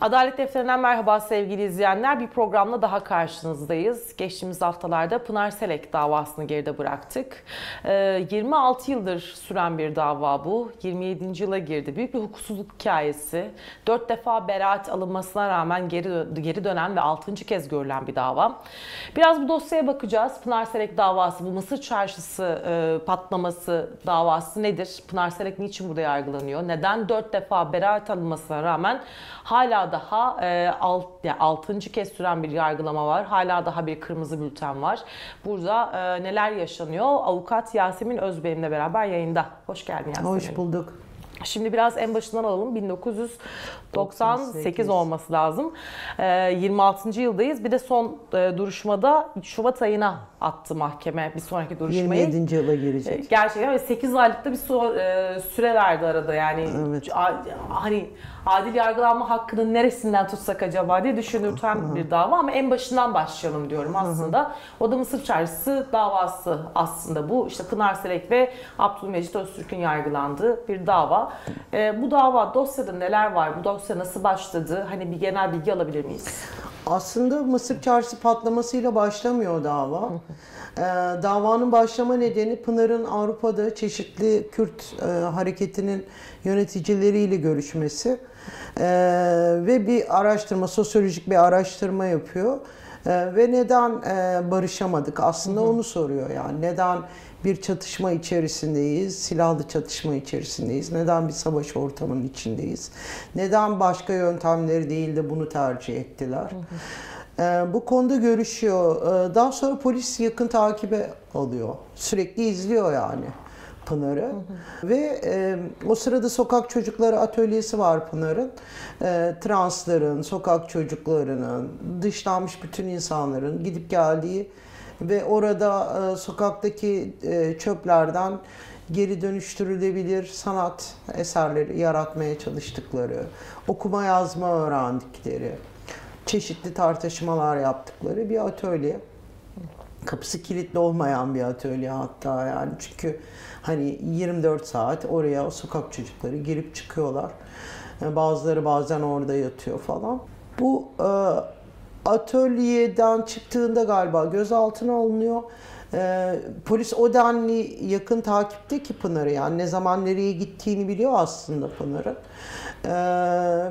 Adalet Defteri'nden merhaba sevgili izleyenler. Bir programla daha karşınızdayız. Geçtiğimiz haftalarda Pınar Selek davasını geride bıraktık. 26 yıldır süren bir dava bu. 27. yıla girdi. Büyük bir hukuksuzluk hikayesi. 4 defa beraat alınmasına rağmen geri dönen ve 6. kez görülen bir dava. Biraz bu dosyaya bakacağız. Pınar Selek davası, bu Mısır Çarşısı patlaması davası nedir? Pınar Selek niçin burada yargılanıyor? Neden 4 defa beraat alınmasına rağmen hala daha 6. kez süren bir yargılama var. Hala daha bir kırmızı bülten var. Burada neler yaşanıyor? Avukat Yasemin Özbeyim'le beraber yayında. Hoş geldin Yasemin. Hoş bulduk. Şimdi biraz en başından alalım. 1998 olması lazım. 26. yıldayız. Bir de son duruşmada Şubat ayına attı mahkeme bir sonraki duruşmayı. 27. yıla girecek. Gerçekten ve 8 aylıkta bir süre verdi arada. Yani evet. Hani adil yargılanma hakkının neresinden tutsak acaba diye düşünürten bir dava ama en başından başlayalım diyorum aslında. O da Mısır Çarşısı davası aslında bu. İşte Pınar Selek ve Abdülmecit Öztürk'ün yargılandığı bir dava. Bu dava dosyada neler var? Bu dosya nasıl başladı? Hani bir genel bilgi alabilir miyiz? Aslında Mısır Çarşısı patlamasıyla başlamıyor dava. Davanın başlama nedeni Pınar'ın Avrupa'da çeşitli Kürt hareketinin yöneticileriyle görüşmesi ve bir araştırma, sosyolojik bir araştırma yapıyor. Ve neden barışamadık? Aslında onu soruyor yani. Neden bir çatışma içerisindeyiz, silahlı çatışma içerisindeyiz? Neden bir savaş ortamının içindeyiz? Neden başka yöntemleri değil de bunu tercih ettiler? Bu konuda görüşüyor. Daha sonra polis yakın takibe alıyor. Sürekli izliyor yani Pınar'ı. Ve o sırada sokak çocukları atölyesi var Pınar'ın. Transların, sokak çocuklarının, dışlanmış bütün insanların gidip geldiği ve orada sokaktaki çöplerden geri dönüştürülebilir sanat eserleri yaratmaya çalıştıkları, okuma yazma öğrendikleri, çeşitli tartışmalar yaptıkları bir atölye. Kapısı kilitli olmayan bir atölye hatta yani çünkü hani 24 saat oraya o sokak çocukları girip çıkıyorlar. Bazıları bazen orada yatıyor falan. Bu atölyeden çıktığında galiba gözaltına alınıyor. Polis o denli yakın takipte ki Pınar'ı yani ne zaman nereye gittiğini biliyor aslında Pınar'ın.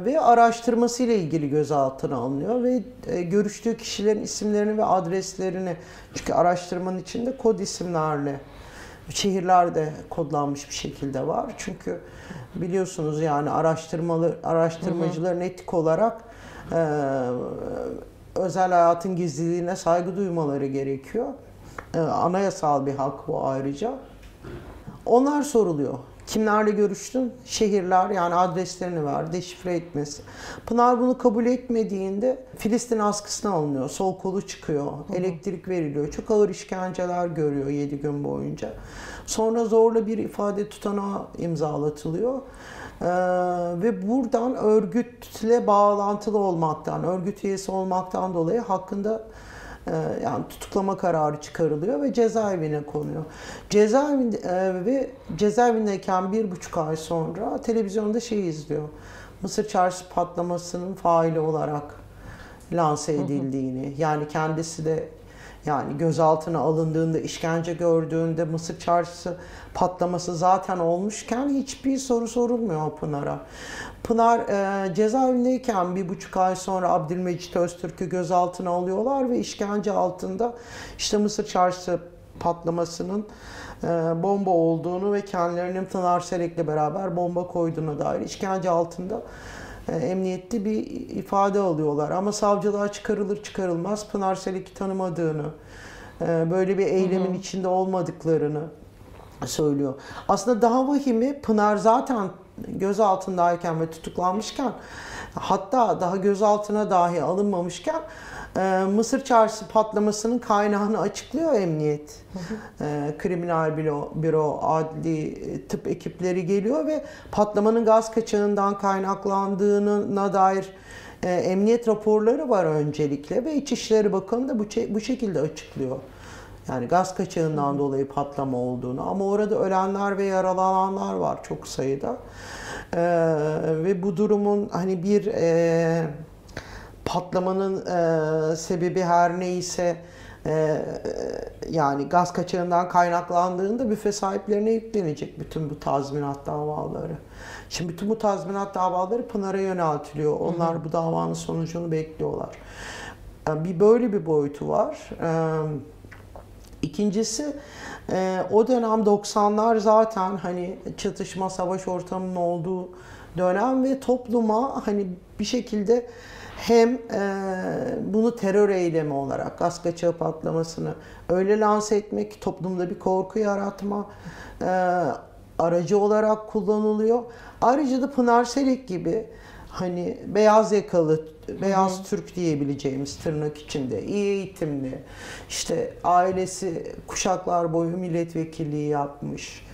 Ve araştırmasıyla ilgili gözaltına alınıyor ve görüştüğü kişilerin isimlerini ve adreslerini çünkü araştırmanın içinde kod isimlerle şehirlerde kodlanmış bir şekilde var. Çünkü biliyorsunuz yani araştırmacıların etik olarak özel hayatın gizliliğine saygı duymaları gerekiyor. Anayasal bir hak bu ayrıca. Onlar soruluyor. Kimlerle görüştün? Şehirler yani adreslerini ver, deşifre etmesi. Pınar bunu kabul etmediğinde Filistin askısına alınıyor. Sol kolu çıkıyor, elektrik veriliyor. Çok ağır işkenceler görüyor 7 gün boyunca. Sonra zorla bir ifade tutanağı imzalatılıyor. Ve buradan örgütle bağlantılı olmaktan, örgüt üyesi olmaktan dolayı hakkında yani tutuklama kararı çıkarılıyor ve cezaevine konuyor. Cezaevindeyken 1,5 ay sonra televizyonda şeyi izliyor. Mısır Çarşısı patlamasının faili olarak lanse edildiğini, yani kendisi de yani gözaltına alındığında, işkence gördüğünde Mısır Çarşısı patlaması zaten olmuşken hiçbir soru sorulmuyor Pınar'a. Pınar cezaevindeyken 1,5 ay sonra Abdülmecit Öztürk'ü gözaltına alıyorlar ve işkence altında işte Mısır Çarşısı patlamasının bomba olduğunu ve kendilerinin Pınar Selek'le beraber bomba koyduğuna dair işkence altında emniyette bir ifade alıyorlar. Ama savcılığa çıkarılır çıkarılmaz Pınar Selek'i tanımadığını, böyle bir eylemin içinde olmadıklarını söylüyor. Aslında daha vahimi Pınar zaten gözaltındayken ve tutuklanmışken, hatta daha gözaltına dahi alınmamışken Mısır Çarşısı patlamasının kaynağını açıklıyor emniyet. Kriminal büro, adli tıp ekipleri geliyor ve patlamanın gaz kaçağından kaynaklandığına dair emniyet raporları var öncelikle ve İçişleri Bakanı da bu şekilde açıklıyor. Yani gaz kaçağından dolayı patlama olduğunu ama orada ölenler ve yaralananlar var çok sayıda. Ve bu durumun hani bir patlamanın sebebi her neyse yani gaz kaçağından kaynaklandığında büfe sahiplerine yüklenecek bütün bu tazminat davaları. Şimdi bütün bu tazminat davaları Pınar'a yöneltiliyor. Onlar bu davanın sonucunu bekliyorlar. Bir böyle bir boyutu var. İkincisi o dönem 90'lar zaten hani çatışma, savaş ortamının olduğu dönem ve topluma hani bir şekilde hem bunu terör eylemi olarak, gaz kaçağı patlamasını öyle lanse etmek, toplumda bir korku yaratma aracı olarak kullanılıyor. Ayrıca da Pınar Selek gibi hani beyaz yakalı, beyaz Türk diyebileceğimiz tırnak içinde, iyi eğitimli, işte ailesi kuşaklar boyu milletvekilliği yapmış,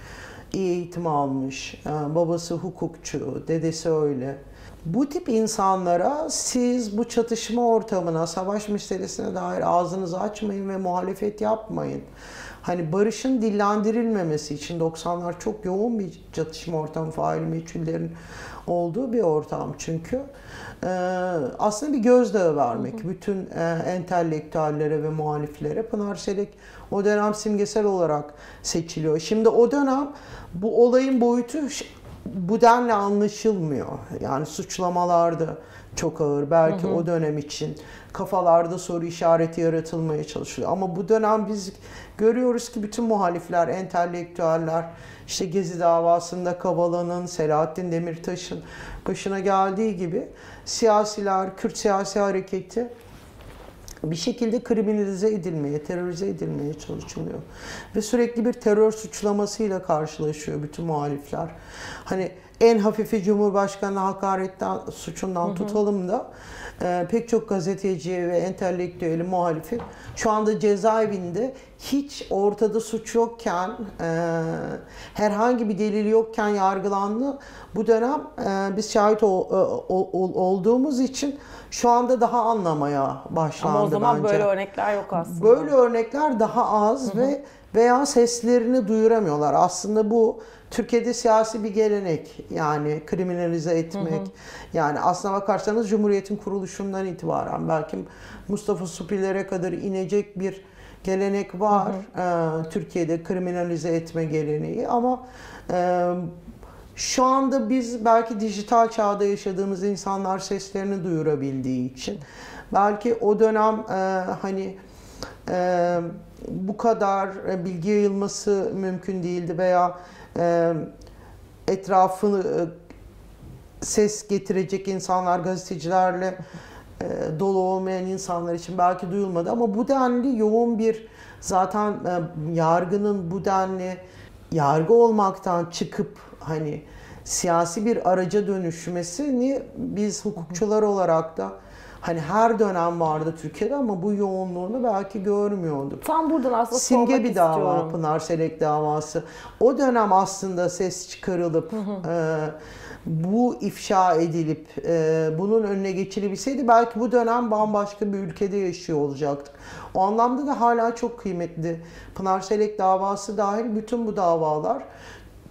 iyi eğitim almış, babası hukukçu, dedesi öyle. Bu tip insanlara siz bu çatışma ortamına, savaş meselesine dair ağzınızı açmayın ve muhalefet yapmayın. Hani barışın dillendirilmemesi için 90'lar çok yoğun bir çatışma ortamı, fail meçhullerin olduğu bir ortam çünkü. Aslında bir gözdağı vermek bütün entelektüellere ve muhaliflere. Pınar Selek o dönem simgesel olarak seçiliyor. Şimdi o dönem bu olayın boyutu bu denli anlaşılmıyor. Yani suçlamalar da çok ağır. Belki o dönem için kafalarda soru işareti yaratılmaya çalışılıyor. Ama bu dönem biz görüyoruz ki bütün muhalifler, entelektüeller, işte Gezi davasında Kavala'nın, Selahattin Demirtaş'ın başına geldiği gibi siyasiler, Kürt siyasi hareketi bir şekilde kriminalize edilmeye, terörize edilmeye çalışılıyor. Ve sürekli bir terör suçlamasıyla karşılaşıyor bütün muhalifler. Hani en hafifi Cumhurbaşkanı hakaretten, suçundan tutalım da pek çok gazeteci ve entelektüeli muhalifi şu anda cezaevinde hiç ortada suç yokken, herhangi bir delil yokken yargılandı. Bu dönem biz şahit olduğumuz için şu anda daha anlamaya başlandı. Ama o zaman bence böyle örnekler yok aslında. Böyle örnekler daha az ve veya seslerini duyuramıyorlar. Aslında bu Türkiye'de siyasi bir gelenek, yani kriminalize etmek. Yani aslına bakarsanız Cumhuriyet'in kuruluşundan itibaren belki Mustafa Supilere kadar inecek bir gelenek var. Türkiye'de kriminalize etme geleneği ama şu anda biz belki dijital çağda yaşadığımız insanlar seslerini duyurabildiği için belki o dönem hani bu kadar bilgi yayılması mümkün değildi veya etrafını ses getirecek insanlar, gazetecilerle dolu olmayan insanlar için belki duyulmadı ama bu denli yoğun bir zaten yargının bu denli yargı olmaktan çıkıp hani siyasi bir araca dönüşmesini biz hukukçular olarak da hani her dönem vardı Türkiye'de ama bu yoğunluğunu belki görmüyorduk. Tam buradan aslında simge bir dava istiyorum. Pınar Selek davası. O dönem aslında ses çıkarılıp bu ifşa edilip bunun önüne geçilebilseydi belki bu dönem bambaşka bir ülkede yaşıyor olacaktık. O anlamda da hala çok kıymetli. Pınar Selek davası dahil bütün bu davalar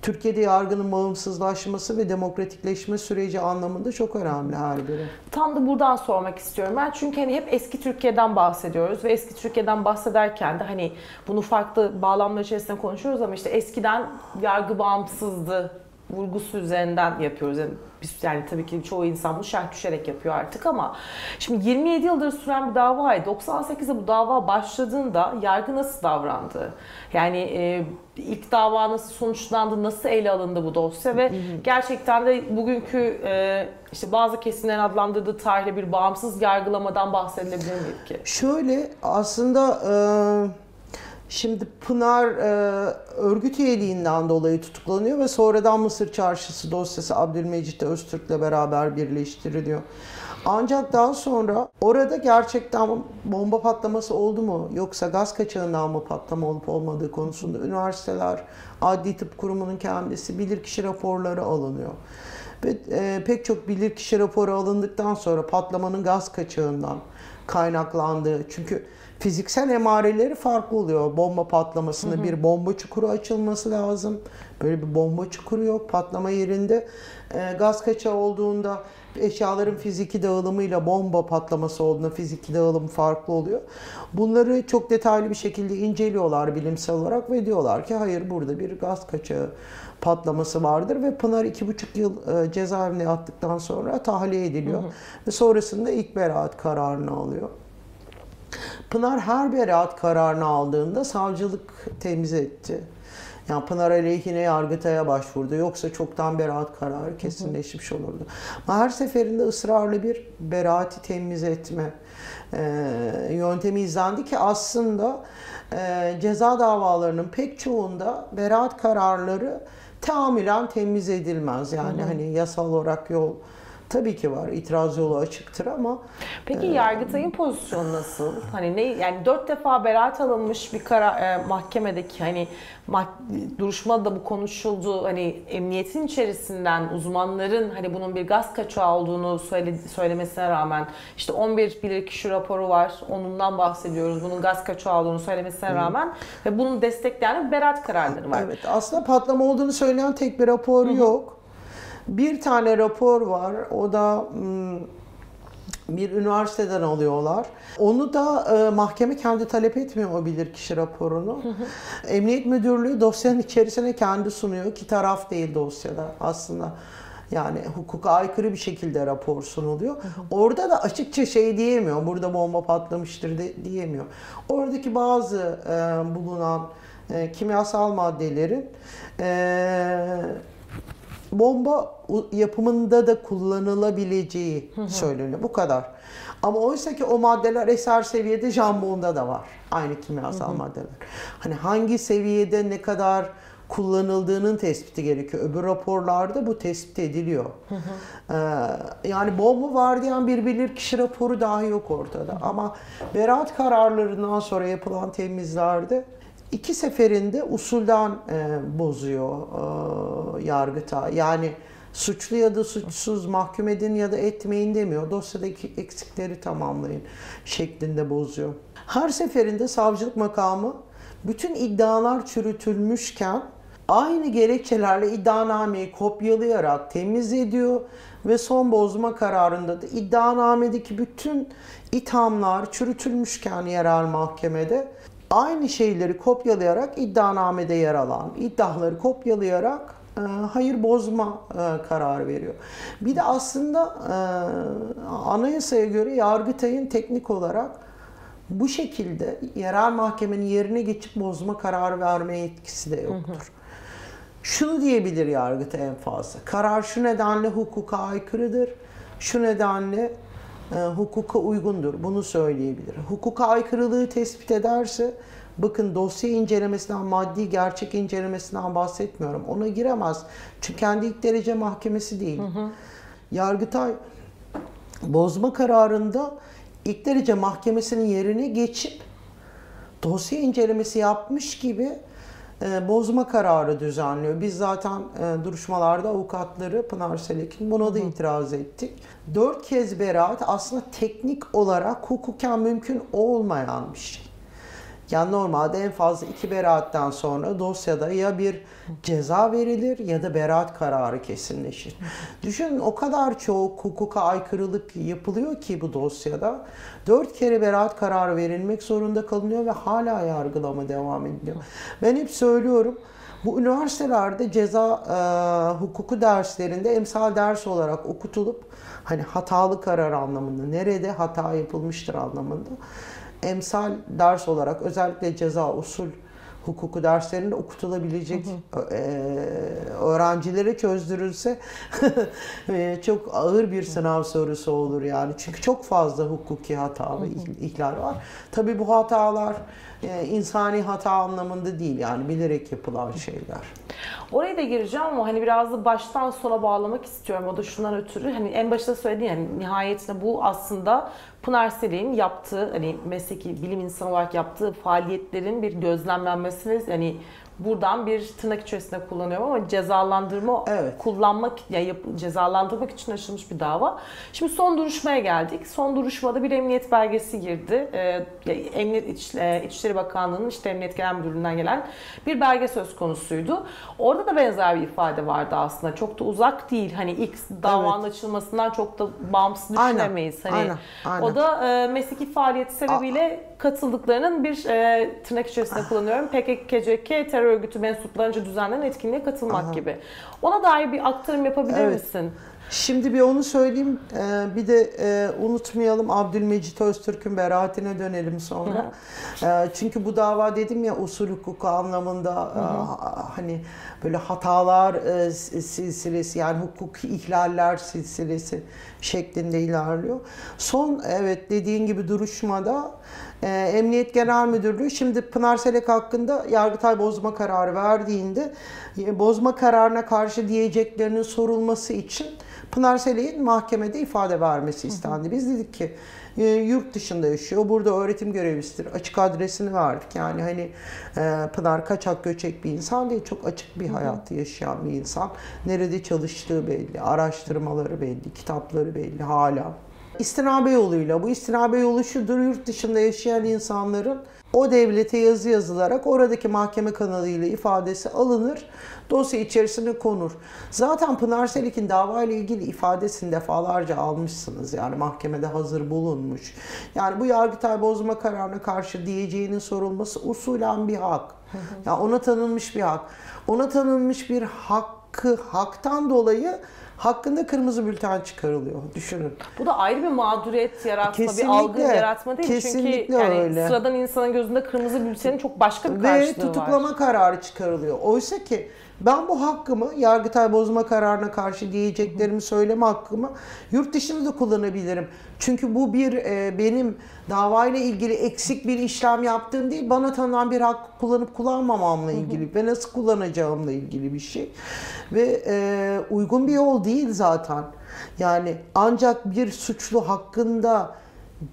Türkiye'de yargının bağımsızlaşması ve demokratikleşme süreci anlamında çok önemli her biri. Tam da buradan sormak istiyorum ben. Çünkü hani hep eski Türkiye'den bahsediyoruz ve eski Türkiye'den bahsederken de hani bunu farklı bağlamlar içerisinde konuşuyoruz ama işte eskiden yargı bağımsızdı vurgusu üzerinden yapıyoruz. Yani tabii ki çoğu insan bunu şerh düşerek yapıyor artık ama şimdi 27 yıldır süren bir davaydı. 98'de bu dava başladığında yargı nasıl davrandı? Yani ilk dava nasıl sonuçlandı, nasıl ele alındı bu dosya ve gerçekten de bugünkü işte bazı kesimlerin adlandırdığı tarihle bir bağımsız yargılamadan bahsedilebilir miydi ki? Şöyle aslında şimdi Pınar örgüt üyeliğinden dolayı tutuklanıyor ve sonradan Mısır Çarşısı dosyası Abdülmecit Öztürk'le beraber birleştiriliyor. Ancak daha sonra orada gerçekten bomba patlaması oldu mu yoksa gaz kaçağından mı patlama olup olmadığı konusunda üniversiteler, adli tıp kurumunun kendisi bilirkişi raporları alınıyor. Ve pek çok bilirkişi raporu alındıktan sonra patlamanın gaz kaçağından kaynaklandığı, çünkü fiziksel emareleri farklı oluyor. Bomba patlamasında bir bomba çukuru açılması lazım. Böyle bir bomba çukuru yok patlama yerinde. Gaz kaçağı olduğunda eşyaların fiziki dağılımıyla bomba patlaması olduğunda fiziki dağılım farklı oluyor. Bunları çok detaylı bir şekilde inceliyorlar bilimsel olarak ve diyorlar ki hayır, burada bir gaz kaçağı patlaması vardır ve Pınar 2,5 yıl cezaevine attıktan sonra tahliye ediliyor. Ve sonrasında ilk beraat kararını alıyor. Pınar her beraat kararını aldığında savcılık temiz etti. Yani Pınar aleyhine Yargıtay'a başvurdu. Yoksa çoktan beraat kararı kesinleşmiş olurdu. Ama her seferinde ısrarlı bir beraati temiz etme yöntemi izlendi ki aslında ceza davalarının pek çoğunda beraat kararları tamamen temiz edilmez. Yani hani yasal olarak yol tabii ki var, itiraz yolu açıktır ama... Peki Yargıtay'ın pozisyonu nasıl? Hani ne, yani 4 defa beraat alınmış bir mahkemedeki hani duruşmada bu konuşuldu. Hani emniyetin içerisinden uzmanların hani bunun bir gaz kaçağı olduğunu söylemesine rağmen, işte 11 bilirkişi raporu var, onundan bahsediyoruz. Bunun gaz kaçağı olduğunu söylemesine rağmen ve bunu destekleyen beraat kararları var. Evet, aslında patlama olduğunu söyleyen tek bir rapor yok. Bir tane rapor var, o da bir üniversiteden alıyorlar. Onu da mahkeme kendi talep etmiyor o bilirkişi raporunu. Emniyet Müdürlüğü dosyanın içerisine kendi sunuyor ki taraf değil dosyada aslında. Yani hukuka aykırı bir şekilde rapor sunuluyor. Orada da açıkça şey diyemiyor, burada bomba patlamıştır diyemiyor. Oradaki bazı bulunan kimyasal maddelerin... bomba yapımında da kullanılabileceği söyleniyor. Bu kadar. Ama oysa ki o maddeler eser seviyede jambonda da var. Aynı kimyasal maddeler. Hani hangi seviyede ne kadar kullanıldığının tespiti gerekiyor. Öbür raporlarda bu tespit ediliyor. Yani bomba var diyen bir bilirkişi raporu dahi yok ortada. Ama beraat kararlarından sonra yapılan temizlerde 2 seferinde usulden bozuyor Yargıtay. Yani suçlu ya da suçsuz mahkum edin ya da etmeyin demiyor. Dosyadaki eksikleri tamamlayın şeklinde bozuyor. Her seferinde savcılık makamı bütün iddialar çürütülmüşken aynı gerekçelerle iddianameyi kopyalayarak temiz ediyor ve son bozma kararında da iddianamedeki bütün ithamlar çürütülmüşken yerel mahkemede aynı şeyleri kopyalayarak iddianamede yer alan iddiaları kopyalayarak hayır bozma kararı veriyor. Bir de aslında anayasaya göre Yargıtay'ın teknik olarak bu şekilde yerel mahkemenin yerine geçip bozma kararı verme yetkisi de yoktur. Şunu diyebilir Yargıtay en fazla. Karar şu nedenle hukuka aykırıdır, şu nedenle hukuka uygundur. Bunu söyleyebilir. Hukuka aykırılığı tespit ederse, bakın dosya incelemesinden, maddi gerçek incelemesinden bahsetmiyorum. Ona giremez. Çünkü kendi ilk derece mahkemesi değil. Yargıtay bozma kararında ilk derece mahkemesinin yerine geçip dosya incelemesi yapmış gibi bozma kararı düzenliyor. Biz zaten duruşmalarda avukatları Pınar Selek'in buna da itiraz ettik. 4 kez beraat aslında teknik olarak hukuken mümkün olmayan bir şey. Yani normalde en fazla 2 beraatten sonra dosyada ya bir ceza verilir ya da beraat kararı kesinleşir. Düşünün, o kadar çok hukuka aykırılık yapılıyor ki bu dosyada 4 kere beraat kararı verilmek zorunda kalınıyor ve hala yargılama devam ediliyor. Ben hep söylüyorum, bu üniversitelerde ceza hukuku derslerinde emsal ders olarak okutulup hani hatalı karar anlamında, nerede hata yapılmıştır anlamında emsal ders olarak özellikle ceza usul hukuku derslerinde okutulabilecek öğrencilere çözdürülse çok ağır bir sınav sorusu olur yani. Çünkü çok fazla hukuki hata ve ihlal var. Tabii bu hatalar insani hata anlamında değil yani, bilerek yapılan şeyler. Oraya da gireceğim ama hani biraz da baştan sona bağlamak istiyorum. O da şundan ötürü, hani en başta söylediğin yani nihayetinde bu aslında Pınar Selek'in yaptığı hani mesleki bilim insanı olarak yaptığı faaliyetlerin bir gözlemlenmesi ve hani buradan bir tırnak içerisinde kullanıyorum ama cezalandırma cezalandırmak için açılmış bir dava. Şimdi son duruşmaya geldik. Son duruşmada bir emniyet belgesi girdi. İçişleri Bakanlığı'nın işte Emniyet Genel Müdürlüğü'nden gelen bir belge söz konusuydu. Orada da benzer bir ifade vardı aslında. Çok da uzak değil. Hani ilk davanın açılmasından çok da bağımsız düşünemeyiz. Hani aynen. O da mesleki faaliyeti sebebiyle katıldıklarının bir tırnak içerisinde kullanıyorum. PKK, KCK terör örgütü mensuplarınca düzenlenen etkinliğe katılmak gibi. Ona dair bir aktarım yapabilir misin? Şimdi bir onu söyleyeyim. Bir de unutmayalım, Abdülmecit Öztürk'ün beraatine dönelim sonra. Çünkü bu dava dedim ya, usul hukuku anlamında hani böyle hatalar silsilesi, yani hukuki ihlaller silsilesi şeklinde ilerliyor. Son dediğin gibi duruşmada Emniyet Genel Müdürlüğü şimdi Pınar Selek hakkında Yargıtay bozma kararı verdiğinde bozma kararına karşı diyeceklerinin sorulması için Pınar Selek'in mahkemede ifade vermesi istendi. Biz dedik ki yurt dışında yaşıyor, burada öğretim görevlisidir. Açık adresini verdik. Yani hani Pınar kaçak göçek bir insan değil, çok açık bir hayatı yaşayan bir insan. Nerede çalıştığı belli, araştırmaları belli, kitapları belli hala. İstinabe yoluyla, bu istinabe yolu şudur: yurt dışında yaşayan insanların o devlete yazı yazılarak oradaki mahkeme kanalıyla ifadesi alınır, dosya içerisine konur. Zaten Pınar Selek'in davayla ilgili ifadesini defalarca almışsınız, yani mahkemede hazır bulunmuş. Yani bu Yargıtay bozma kararına karşı diyeceğinin sorulması usulen bir hak. Yani ona tanınmış bir hak. Ona tanınmış bir hakkı, haktan dolayı hakkında kırmızı bülten çıkarılıyor. Düşünün. Bu da ayrı bir mağduriyet yaratma, bir algı yaratma değil. Çünkü yani sıradan insanın gözünde kırmızı bültenin çok başka bir karşılığı var. Ve tutuklama kararı çıkarılıyor. Oysa ki ben bu hakkımı, Yargıtay bozma kararına karşı diyeceklerimi söyleme hakkımı yurt dışında da kullanabilirim. Çünkü bu bir benim davayla ilgili eksik bir işlem yaptığım değil, bana tanınan bir hakkı kullanıp kullanmamamla ilgili ve nasıl kullanacağımla ilgili bir şey. Ve uygun bir yol değil zaten. Yani ancak bir suçlu hakkında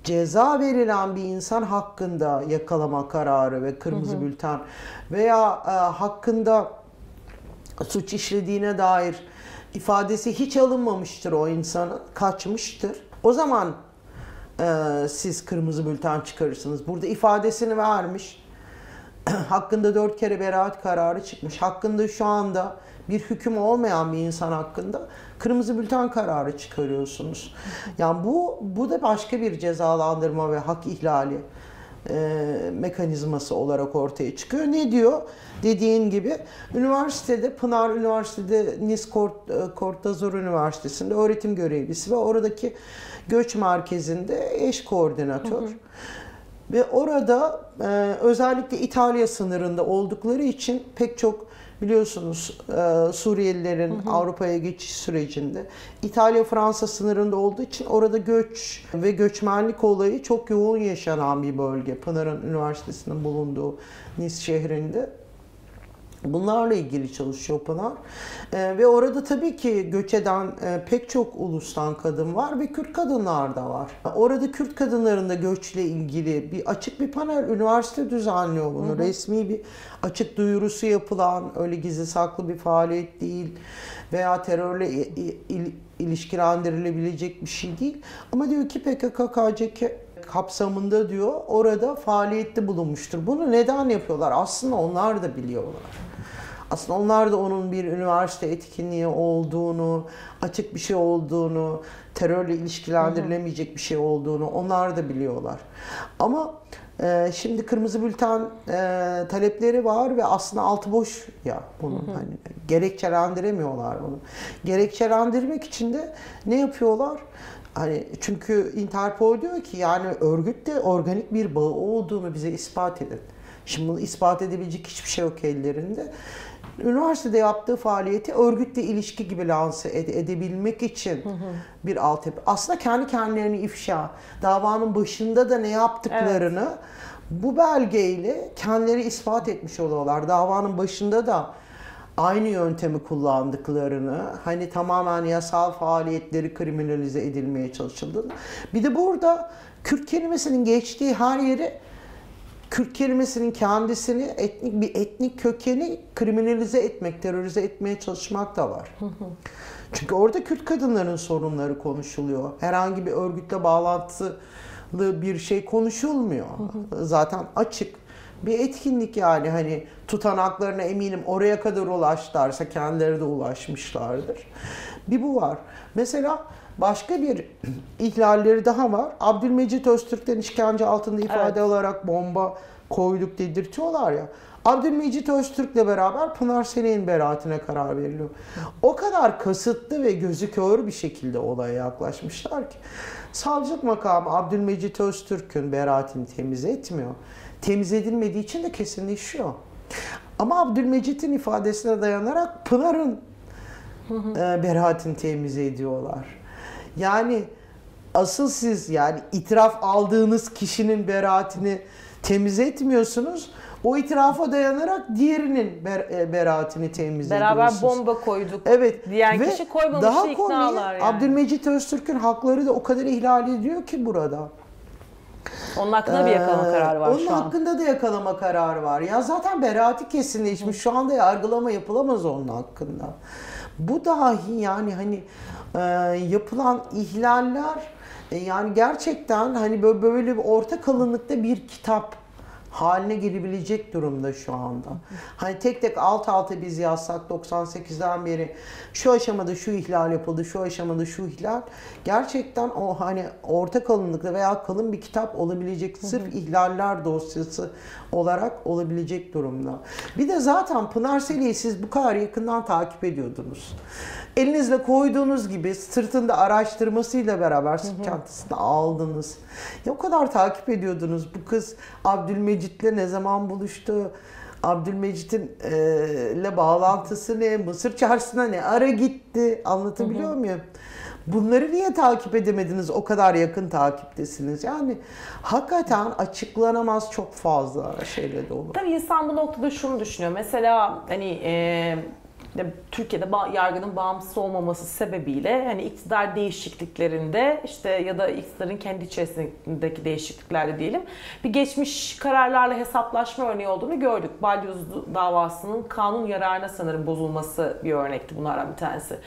ceza verilen bir insan hakkında yakalama kararı ve kırmızı bülten veya hakkında suç işlediğine dair ifadesi hiç alınmamıştır o insanın, kaçmıştır. O zaman siz kırmızı bülten çıkarırsınız. Burada ifadesini vermiş, hakkında 4 kere beraat kararı çıkmış, hakkında şu anda bir hüküm olmayan bir insan hakkında kırmızı bülten kararı çıkarıyorsunuz. Yani bu da başka bir cezalandırma ve hak ihlali mekanizması olarak ortaya çıkıyor. Ne diyor? Dediğin gibi üniversitede, Pınar Üniversitede, Nis-Kort-Kortazor Üniversitesi'nde öğretim görevlisi ve oradaki göç merkezinde eş koordinatör. Ve orada özellikle İtalya sınırında oldukları için pek çok, biliyorsunuz, Suriyelilerin Avrupa'ya geçiş sürecinde İtalya-Fransa sınırında olduğu için orada göç ve göçmenlik olayı çok yoğun yaşanan bir bölge. Pınar'ın üniversitesinin bulunduğu Nice şehrinde. Bunlarla ilgili çalışıyor Pınar. Ve orada tabii ki göç eden pek çok ulustan kadın var ve Kürt kadınlar da var. Orada Kürt kadınların da göçle ilgili bir açık bir panel, üniversite düzenliyor bunu. Resmi bir açık duyurusu yapılan, öyle gizli saklı bir faaliyet değil veya terörle ilişkilendirilebilecek bir şey değil. Ama diyor ki PKK, KCK kapsamında diyor orada faaliyette bulunmuştur. Bunu neden yapıyorlar? Aslında onlar da biliyorlar. Aslında onlar da onun bir üniversite etkinliği olduğunu, açık bir şey olduğunu, terörle ilişkilendirilemeyecek bir şey olduğunu onlar da biliyorlar. Ama şimdi kırmızı bülten talepleri var ve aslında altı boş ya bunun. Hani gerekçelendiremiyorlar bunu. Gerekçelendirmek için de ne yapıyorlar? Hani çünkü Interpol diyor ki yani örgütle organik bir bağı olduğunu bize ispat edin. Şimdi bunu ispat edebilecek hiçbir şey yok ellerinde. Üniversitede yaptığı faaliyeti örgütle ilişki gibi lanse edebilmek için bir altyapı. Aslında kendi kendilerini ifşa, davanın başında da ne yaptıklarını bu belgeyle kendileri ispat etmiş oluyorlar. Davanın başında da aynı yöntemi kullandıklarını, hani tamamen yasal faaliyetleri kriminalize edilmeye çalışıldığını. Bir de burada Kürt kelimesinin geçtiği her yeri Kürt kelimesinin kendisini etnik kökeni kriminalize etmek, terörize etmeye çalışmak da var. Çünkü orada Kürt kadınların sorunları konuşuluyor. Herhangi bir örgütle bağlantılı bir şey konuşulmuyor. Zaten açık bir etkinlik yani, hani tutanaklarına eminim oraya kadar ulaştılarsa kendileri de ulaşmışlardır. Bir bu var. Mesela başka bir ihlalleri daha var. Abdülmecit Öztürk'ten işkence altında ifade alarak bomba koyduk dedirtiyorlar ya. Abdülmecit Öztürk'le beraber Pınar Selek'in beraatine karar veriliyor. O kadar kasıtlı ve gözü kör bir şekilde olaya yaklaşmışlar ki. Savcılık makamı Abdülmecit Öztürk'ün beraatini temiz etmiyor. Temiz edilmediği için de kesinleşiyor. Ama Abdülmecit'in ifadesine dayanarak Pınar'ın beraatini temiz ediyorlar. Yani asıl siz yani itiraf aldığınız kişinin beraatini temiz etmiyorsunuz. O itirafa dayanarak diğerinin beraatini temiz ediyorsunuz. Beraber bomba koyduk. Evet. Diğer ve kişi koymamıştı, iknalar yani. Abdülmecit Öztürk'ün hakları da o kadar ihlal ediyor ki burada. Onun hakkında bir yakalama kararı var şu an. Onun hakkında da yakalama kararı var. Ya zaten beraati kesinleşmiş. Şu anda yargılama yapılamaz onun hakkında. Bu dahi yani hani yapılan ihlaller yani gerçekten hani böyle bir orta kalınlıkta bir kitap haline gelebilecek durumda şu anda. Hani tek tek alt alta biz yazsak 98'den beri şu aşamada şu ihlal yapıldı, şu aşamada şu ihlal. Gerçekten o hani orta kalınlıkta veya kalın bir kitap olabilecek, sırf ihlaller dosyası olarak olabilecek durumda. Bir de zaten Pınar Selek'i siz bu kadar yakından takip ediyordunuz. Elinizle koyduğunuz gibi sırtında araştırmasıyla beraber sırt çantasını aldınız. Ya o kadar takip ediyordunuz. Bu kız Abdülmecit'le ne zaman buluştu? Abdülmecit'in ile bağlantısı ne? Mısır Çarşısı'na ne ara gitti? Anlatabiliyor muyum? Bunları niye takip edemediniz? O kadar yakın takiptesiniz. Yani hakikaten açıklanamaz çok fazla şeyle dolu. Tabii insan bu noktada şunu düşünüyor. Mesela hani Türkiye'de yargının bağımsız olmaması sebebiyle hani iktidar değişikliklerinde işte ya da iktidarın kendi içerisindeki değişikliklerle diyelim bir geçmiş kararlarla hesaplaşma örneği olduğunu gördük. Balyoz davasının kanun yararına sanırım bozulması bir örnekti, bunlardan bir tanesi.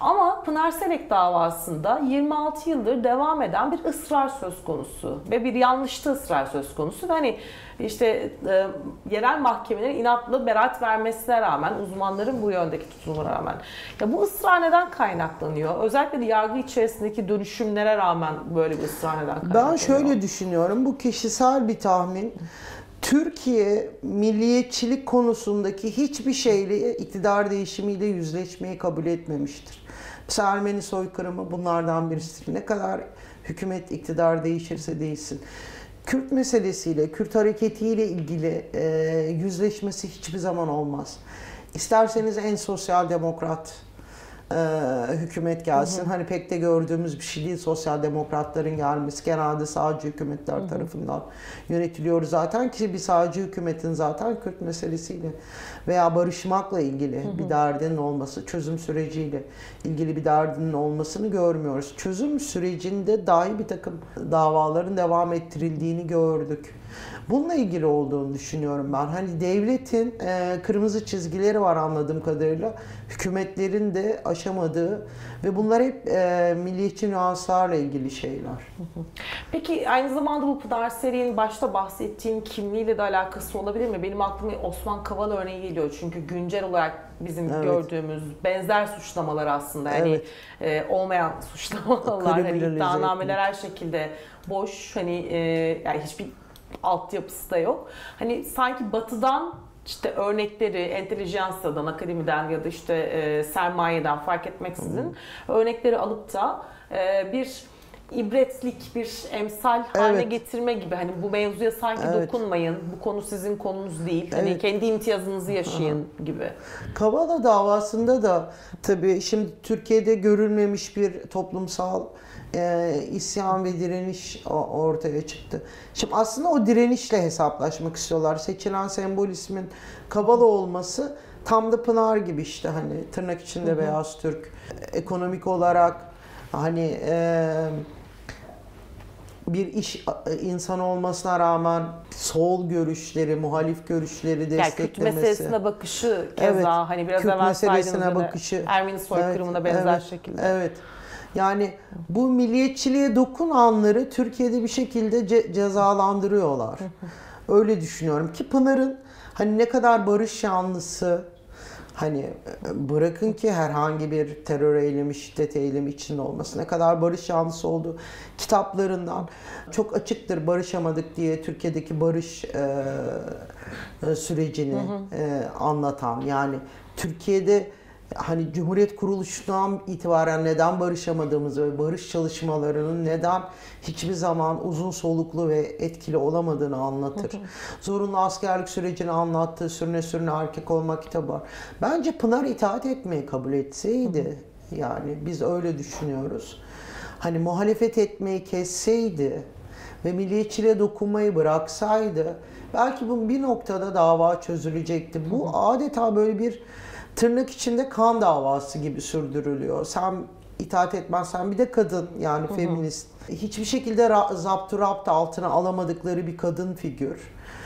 Ama Pınar Selek davasında 26 yıldır devam eden bir ısrar söz konusu ve bir yanlışta ısrar söz konusu. Hani işte yerel mahkemelerin inatlı beraat vermesine rağmen, uzmanların bu yöndeki tutumuna rağmen. Ya bu ısrar neden kaynaklanıyor? Özellikle de yargı içerisindeki dönüşümlere rağmen böyle bir ısrar neden kaynaklanıyor? Ben şöyle düşünüyorum, bu kişisel bir tahmin. Türkiye milliyetçilik konusundaki hiçbir şeyle, iktidar değişimiyle yüzleşmeyi kabul etmemiştir. Mesela Ermeni soykırımı bunlardan birisidir. Ne kadar hükümet, iktidar değişirse değişsin. Kürt meselesiyle, Kürt hareketiyle ilgili yüzleşmesi hiçbir zaman olmaz. İsterseniz en sosyal demokrat hükümet gelsin. Hani pek de gördüğümüz bir şey değil sosyal demokratların gelmesi. Genelde sağcı hükümetler tarafından yönetiliyor zaten ki bir sağcı hükümetin zaten Kürt meselesiyle veya barışmakla ilgili bir derdinin olması, çözüm süreciyle ilgili bir derdinin olmasını görmüyoruz. Çözüm sürecinde dahi bir takım davaların devam ettirildiğini gördük. Bununla ilgili olduğunu düşünüyorum ben. Hani devletin kırmızı çizgileri var anladığım kadarıyla. Hükümetlerin de aşamadığı ve bunlar hep milliyetçi nüanslarla ilgili şeyler. Peki aynı zamanda bu Pınar Selek'in başta bahsettiğim kimliğiyle de alakası olabilir mi? Benim aklıma Osman Kavala örneği geliyor. Çünkü güncel olarak bizim gördüğümüz benzer suçlamalar aslında. Yani olmayan suçlamalar, hani iddianameler her şekilde boş. Hani yani hiçbir altyapısı da yok. Hani sanki batıdan işte örnekleri entelijansiyadan, akademiden ya da işte sermayeden fark etmeksizin örnekleri alıp da bir ibretlik, bir emsal haline getirme gibi. Hani bu mevzuya sanki dokunmayın, bu konu sizin konunuz değil. Hani kendi imtiyazınızı yaşayın gibi. Kavala davasında da tabii şimdi Türkiye'de görülmemiş bir toplumsal isyan ve direniş ortaya çıktı. Şimdi aslında o direnişle hesaplaşmak istiyorlar. Seçilen sembol ismin Kavala olması tam da Pınar gibi işte hani tırnak içinde beyaz Türk. Ekonomik olarak hani bir iş insanı olmasına rağmen sol görüşleri, muhalif görüşleri desteklemesi. Yani Kürt meselesine bakışı keza, evet, hani biraz evvel saydığınızda bakışı, Ermeni soykırımına, evet, benzer, evet, şekilde. Evet. Yani bu milliyetçiliğe dokunanları Türkiye'de bir şekilde cezalandırıyorlar. Öyle düşünüyorum ki Pınar'ın hani ne kadar barış yanlısı, hani bırakın ki herhangi bir terör eylemi, şiddet eylemi içinde olması, ne kadar barış yanlısı olduğu kitaplarından çok açıktır. Barışamadık diye Türkiye'deki barış sürecini anlatan, yani Türkiye'de hani Cumhuriyet kuruluşundan itibaren neden barışamadığımızı ve barış çalışmalarının neden hiçbir zaman uzun soluklu ve etkili olamadığını anlatır. Zorunlu askerlik sürecini anlattığı Sürüne Sürüne Erkek Olma kitabı var. Bence Pınar itaat etmeyi kabul etseydi, yani biz öyle düşünüyoruz. Hani muhalefet etmeyi kesseydi ve milliyetçiliğe dokunmayı bıraksaydı belki bunun bir noktada dava çözülecekti. Bu adeta böyle bir tırnak içinde kan davası gibi sürdürülüyor. Sen itaat etmezsen, bir de kadın, yani feminist. Hiçbir şekilde zapturapt altına alamadıkları bir kadın figür.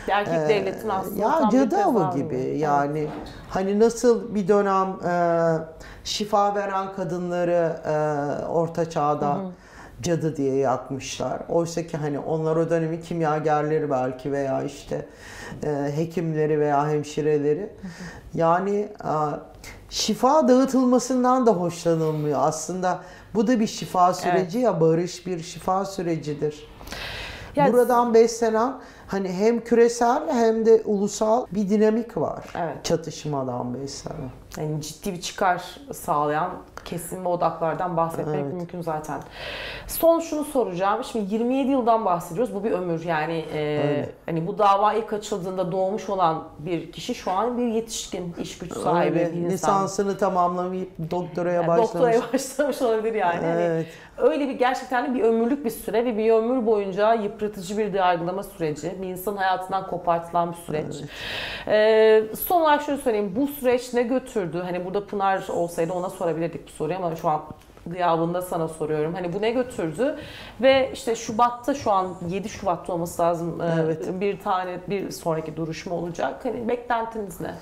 Erkek devletin aslında ya cadı avı gibi. Yani hani nasıl bir dönem şifa veren kadınları Orta Çağ'da cadı diye yakmışlar. Oysa ki hani onlar o dönemi kimyagerleri belki veya işte hekimleri veya hemşireleri. Yani şifa dağıtılmasından da hoşlanılmıyor. Aslında bu da bir şifa süreci, evet, ya barış bir şifa sürecidir. Yani buradan beslenen hani hem küresel hem de ulusal bir dinamik var. Evet. Çatışmadan beslenen. Yani ciddi bir çıkar sağlayan kesin ve odaklardan bahsetmek, evet, mümkün zaten. Son şunu soracağım. Şimdi 27 yıldan bahsediyoruz. Bu bir ömür. Yani hani bu dava ilk açıldığında doğmuş olan bir kişi şu an bir yetişkin, iş güç sahibi bir insan. Lisansını tamamlamayıp doktoraya başlamış. Doktoraya başlamış olabilir yani. Evet. Yani öyle bir gerçekten bir ömürlük bir süre ve bir ömür boyunca yıpratıcı bir yargılama süreci. Bir insan hayatından kopartılan bir süreç. Evet. Son olarak şunu söyleyeyim. Bu süreç ne götürdü? Hani burada Pınar olsaydı ona sorabilirdik bu soruyu ama şu an gıyabında sana soruyorum. Hani bu ne götürdü? Ve işte Şubat'ta, şu an 7 Şubat'ta olması lazım, evet, bir sonraki duruşma olacak. Hani beklentiniz ne?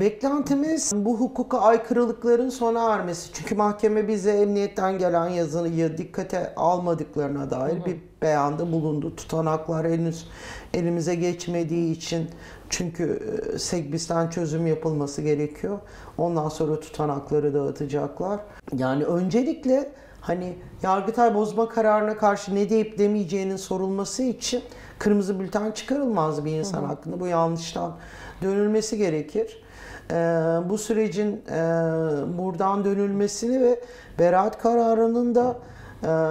Beklentimiz bu hukuka aykırılıkların sona ermesi. Çünkü mahkeme bize emniyetten gelen yazıyı dikkate almadıklarına dair bir beyanda bulundu. Tutanaklar henüz elimize geçmediği için, çünkü Segbis'ten çözüm yapılması gerekiyor. Ondan sonra tutanakları dağıtacaklar. Yani öncelikle hani Yargıtay bozma kararına karşı ne deyip demeyeceğinin sorulması için kırmızı bülten çıkarılmaz bir insan hakkında. Bu yanlıştan dönülmesi gerekir. Bu sürecin buradan dönülmesini ve beraat kararının da,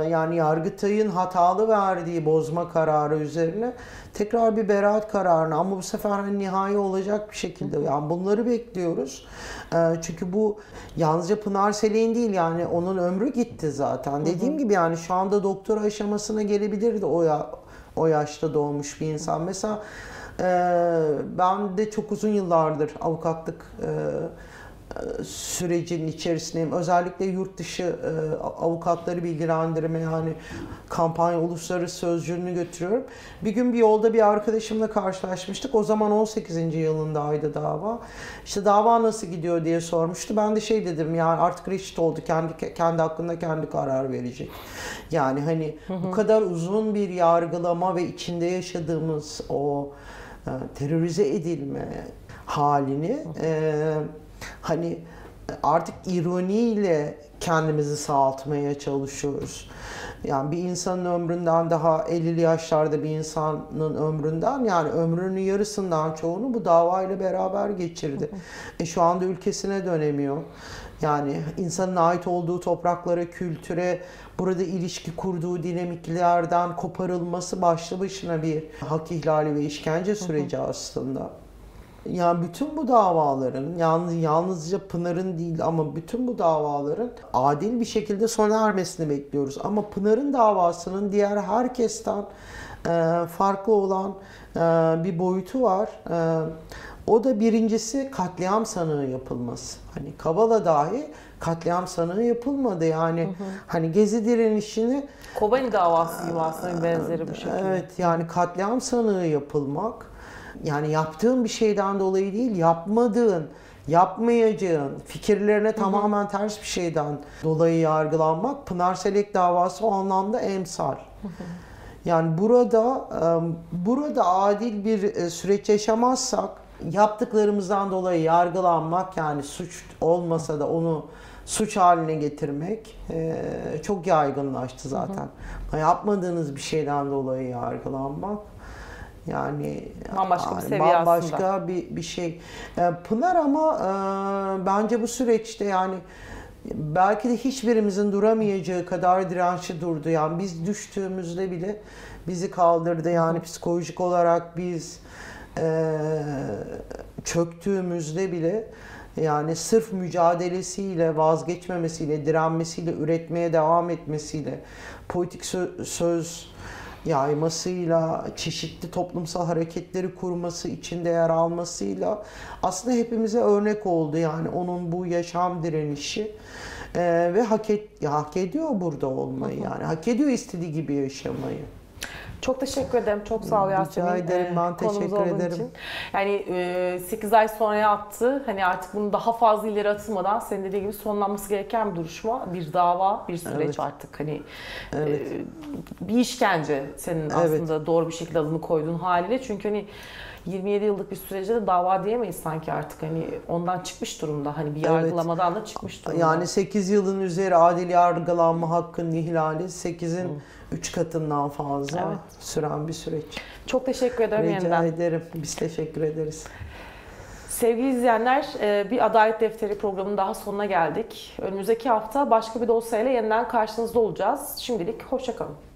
yani Yargıtay'ın hatalı verdiği bozma kararı üzerine tekrar bir beraat kararına, ama bu sefer hani nihai olacak bir şekilde, yani bunları bekliyoruz. Çünkü bu yalnızca Pınar Selek'in değil, yani onun ömrü gitti zaten. Dediğim gibi yani şu anda doktora aşamasına gelebilirdi o yaşta doğmuş bir insan. Mesela ben de çok uzun yıllardır avukatlık sürecinin içerisindeyim. Özellikle yurt dışı avukatları bilgilendirme, yani kampanya, uluslararası sözcüğünü götürüyorum. Bir gün bir yolda bir arkadaşımla karşılaşmıştık. O zaman 18. yılındaydı dava. İşte dava nasıl gidiyor diye sormuştu. Ben de şey dedim, yani artık reşit oldu. Kendi hakkında kendi karar verecek. Yani hani bu kadar uzun bir yargılama ve içinde yaşadığımız o terörize edilme halini hani artık ironiyle kendimizi sağaltmaya çalışıyoruz. Yani bir insanın ömründen, daha 50'li yaşlarda bir insanın ömründen, yani ömrünün yarısından çoğunu bu davayla beraber geçirdi. Şu anda ülkesine dönemiyor. Yani insanın ait olduğu topraklara, kültüre, burada ilişki kurduğu dinamiklerden koparılması başlı başına bir hak ihlali ve işkence süreci aslında. Yani bütün bu davaların, yalnızca Pınar'ın değil ama bütün bu davaların adil bir şekilde sona ermesini bekliyoruz. Ama Pınar'ın davasının diğer herkesten farklı olan bir boyutu var. O da birincisi katliam sanığı yapılması. Hani Kavala dahi katliam sanığı yapılmadı yani. Hı hı. Hani Gezi direnişini... Kobani davası gibi aslında benzeri bir şekilde. Evet, yani katliam sanığı yapılmak, yani yaptığın bir şeyden dolayı değil, yapmadığın, yapmayacağın, fikirlerine hı hı. tamamen ters bir şeyden dolayı yargılanmak. Pınar Selek davası o anlamda emsal. Hı hı. Yani burada adil bir süreç yaşamazsak yaptıklarımızdan dolayı yargılanmak, yani suç olmasa da onu suç haline getirmek çok yaygınlaştı zaten. Hı hı. Yapmadığınız bir şeyden dolayı yargılanmak yani bambaşka bir seviye, bambaşka bir şey. Pınar ama bence bu süreçte yani belki de hiçbirimizin duramayacağı kadar dirençli durdu. Yani biz düştüğümüzde bile bizi kaldırdı. Yani psikolojik olarak biz çöktüğümüzde bile yani sırf mücadelesiyle, vazgeçmemesiyle, direnmesiyle, üretmeye devam etmesiyle, politik söz yaymasıyla, çeşitli toplumsal hareketleri kurması, içinde yer almasıyla aslında hepimize örnek oldu yani onun bu yaşam direnişi ve hak ediyor burada olmayı, yani hak ediyor istediği gibi yaşamayı. Çok teşekkür ederim. Çok sağ ol Yasemin. Rica ederim. Ben teşekkür ederim. Için. Yani 8 ay sonraya attı. Hani artık bunu daha fazla ileri atılmadan senin dediğin gibi sonlanması gereken bir duruşma, bir dava, bir süreç evet. artık. Hani evet. Bir işkence senin evet. aslında doğru bir şekilde adını koyduğun haliyle. Çünkü hani 27 yıllık bir sürece de dava diyemeyiz sanki artık, hani ondan çıkmış durumda, hani bir yargılamadan evet. da çıkmış durumda. Yani 8 yılın üzeri adil yargılanma hakkının ihlali 8'in 3 katından fazla evet. süren bir süreç. Çok teşekkür ederim yeniden. Rica ederim. Biz teşekkür ederiz. Sevgili izleyenler, bir Adalet Defteri programının daha sonuna geldik. Önümüzdeki hafta başka bir dosyayla yeniden karşınızda olacağız. Şimdilik hoşça kalın.